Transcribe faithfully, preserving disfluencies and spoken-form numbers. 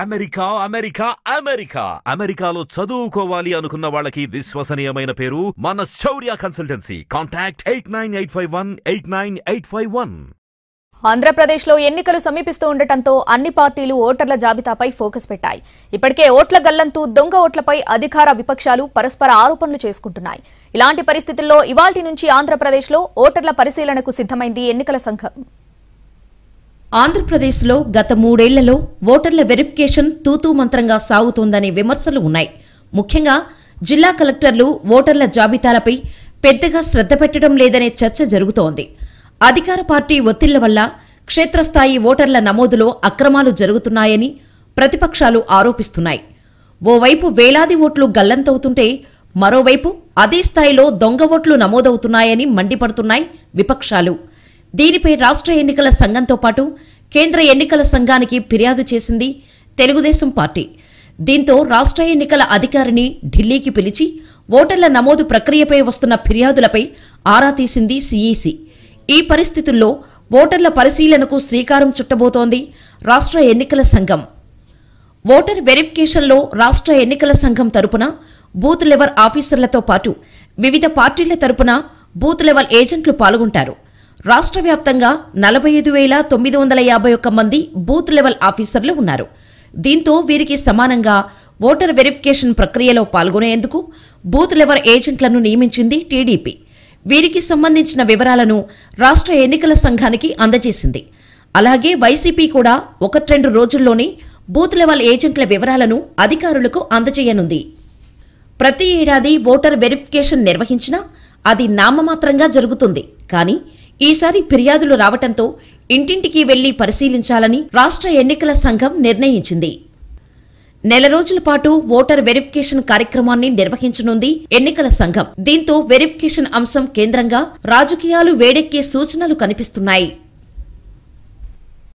America America America అమెరికాలో చదువుకోవాలి అనుకున్న వాళ్ళకి విశ్వసనీయమైన పేరు మన Shaurya consultancy. Contact eight nine eight five one eight nine eight five one. Andhra Pradesh లో ఎన్నికలు సమీపిస్తూ ఉండటంతో అన్ని పార్టీలు ఓటర్ల జాబితాపై ఫోకస్ పెట్టాయి. ఇప్పటికే ఓట్ల గల్లంతు, దొంగ ఓట్లపై అధికార విపక్షాలు పరస్పర ఆరోపణలు చేసుకుంటున్నాయి. ఇలాంటి పరిస్థితుల్లో ఇవాల్టి నుంచి ఆంధ్రప్రదేశ్ లో ఓటర్ల పరిశీలనకు సిద్ధమైంది ఎన్నికల సంఘం. ఆంధ్రప్రదేశ్లో గత మూడేళ్లలో ఓటర్ల వెరిఫికేషన్ తూతూ మంత్రంగా సాగుతోందనే విమర్శలు ఉన్నాయి. ముఖ్యంగా జిల్లా కలెక్టర్లు ఓటర్ల జాబితాలపై పెద్దగా శ్రద్ధ పెట్టడం లేదనే చర్చ జరుగుతోంది. అధికార పార్టీ ఒత్తిళ్ల వల్ల క్షేత్రస్థాయి ఓటర్ల నమోదులో అక్రమాలు జరుగుతున్నాయని ప్రతిపక్షాలు ఆరోపిస్తున్నాయి. ఓవైపు వేలాది ఓట్లు గల్లంతవుతుంటే మరోవైపు అదే స్థాయిలో దొంగ ఓట్లు నమోదవుతున్నాయని మండిపడుతున్నాయి విపక్షాలు. దీనిపై రాష్ట్ర ఎన్నికల సంఘంతో పాటు కేంద్ర ఎన్నికల సంఘానికి ఫిర్యాదు చేసింది తెలుగుదేశం పార్టీ. దీంతో రాష్ట్ర ఎన్నికల అధికారిని ఢిల్లీకి పిలిచి ఓటర్ల నమోదు ప్రక్రియపై వస్తున్న ఫిర్యాదులపై ఆరా తీసింది సీఈసీ. ఈ పరిస్థితుల్లో ఓటర్ల పరిశీలనకు శ్రీకారం చుట్టబోతోంది రాష్ట్ర ఎన్నికల సంఘం. ఓటర్ వెరిఫికేషన్లో రాష్ట్ర ఎన్నికల సంఘం తరపున బూత్ లెవెల్ ఆఫీసర్లతో పాటు వివిధ పార్టీల తరపున బూత్ లెవెల్ ఏజెంట్లు పాల్గొంటారు. రాష్ట్ర వ్యాప్తంగా నలభై ఐదు వేల తొమ్మిది వందల యాభై ఒక్క మంది బూత్ లెవెల్ ఆఫీసర్లు ఉన్నారు. దీంతో వీరికి సమానంగా ఓటర్ వెరిఫికేషన్ ప్రక్రియలో పాల్గొనేందుకు బూత్ లెవెల్ ఏజెంట్లను నియమించింది టీడీపీ. వీరికి సంబంధించిన వివరాలను రాష్ట్ర ఎన్నికల సంఘానికి అందజేసింది. అలాగే వైసీపీ కూడా ఒకట్రెండు రోజుల్లోనే బూత్ లెవెల్ ఏజెంట్ల వివరాలను అధికారులకు అందజేయనుంది. ప్రతి ఏడాది ఓటర్ వెరిఫికేషన్ నిర్వహించినా అది నామమాత్రంగా జరుగుతుంది. కానీ ఈసారి ఫిర్యాదులు రావటంతో ఇంటింటికి వెళ్లి పరిశీలించాలని రాష్ట్ర ఎన్నికల సంఘం నిర్ణయించింది. నెల రోజుల పాటు ఓటర్ వెరిఫికేషన్ కార్యక్రమాన్ని నిర్వహించనుంది ఎన్నికల సంఘం. దీంతో వెరిఫికేషన్ అంశం కేంద్రంగా రాజకీయాలు వేడెక్కే సూచనలు కనిపిస్తున్నాయి.